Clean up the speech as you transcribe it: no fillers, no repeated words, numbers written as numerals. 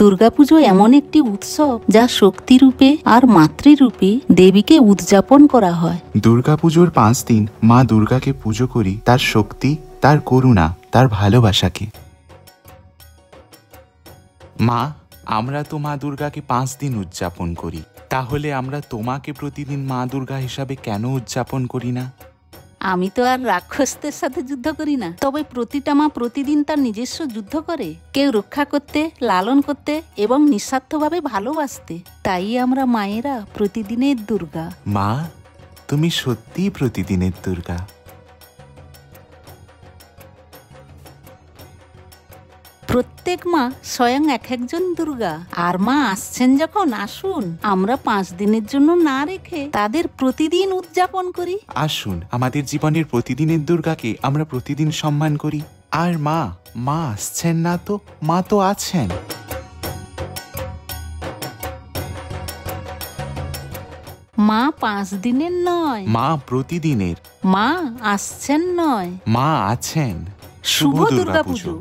দুর্গাপুজো এমন একটি উৎসব যা শক্তিরূপে আর মাতৃরূপে দেবীকে উদযাপন করা হয়। দুর্গাপুজোর 5 দিন মা দুর্গাকে পুজো করি, তার শক্তি, তার করুণা, তার ভালোবাসাকে। মা, আমরা তো মা দুর্গাকে 5 দিন উদযাপন করি, তাহলে আমরা তোমাকে প্রতিদিন মা দুর্গা হিসাবে কেন উদযাপন করি না? আমি তো আর রাক্ষসদের সাথে যুদ্ধ করি না, তবে প্রতিটা মা প্রতিদিন তার নিজস্ব যুদ্ধ করে, কেউ রক্ষা করতে, লালন করতে এবং নিঃস্বার্থভাবে ভালোবাসতে। তাই আমরা মায়েরা প্রতিদিনের দুর্গা। মা, তুমি সত্যিই প্রতিদিনের দুর্গা। প্রত্যেক মা স্বয়ং এক একজন দুর্গা। আর মা আসছেন যখন, আসুন আমরা 5 দিনের জন্য না রেখে তাদের প্রতিদিন উদযাপন করি। আসুন আমাদের জীবনের প্রতিদিনের দুর্গাকে আমরা প্রতিদিন সম্মান করি। আর মা, মা আসছেন না তো, মা তো আছেন। মা 5 দিনের নয়, মা প্রতিদিনের। মা আসছেন নয়, মা আছেন। শুভ দুর্গাপুজো।